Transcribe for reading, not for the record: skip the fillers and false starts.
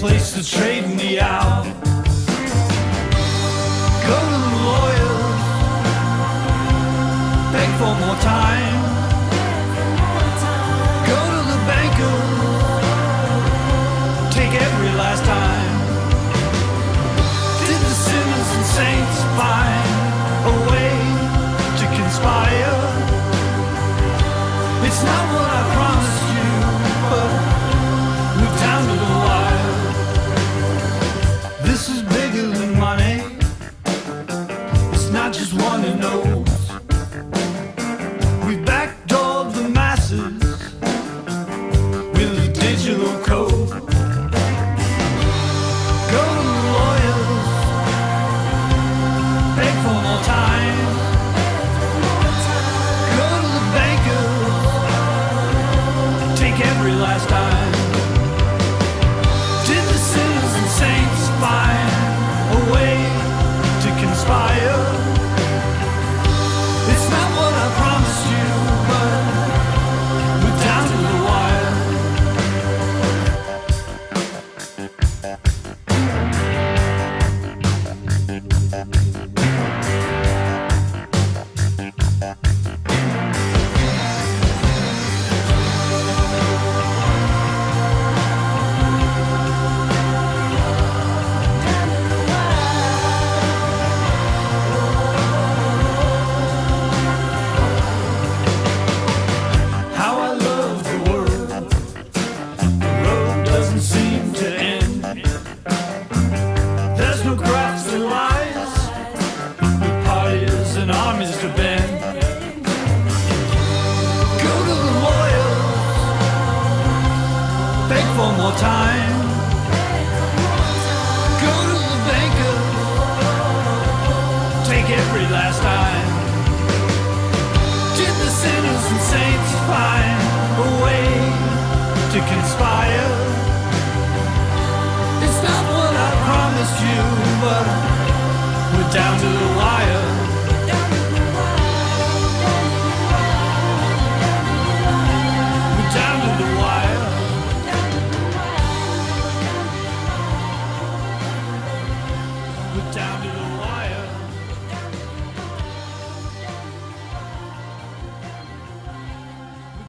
place to trade me out. Go to the lawyer, beg for more time. Go to the banker, take every last time. Did the sinners and saints find a way to conspire? It's not what I promised you, but we're down to the wire. This is bigger than money. It's not just one who knows. We backdoored the masses with a digital code. Go to the lawyers, beg for more time. Every last time. Did the sinners and saints find a way to conspire? It's not what I promised you, but we're down to the more time. Go to the banker, take every last dime. Did the sinners and saints find a way to conspire? It's not what I promised you, but we're down to the wire.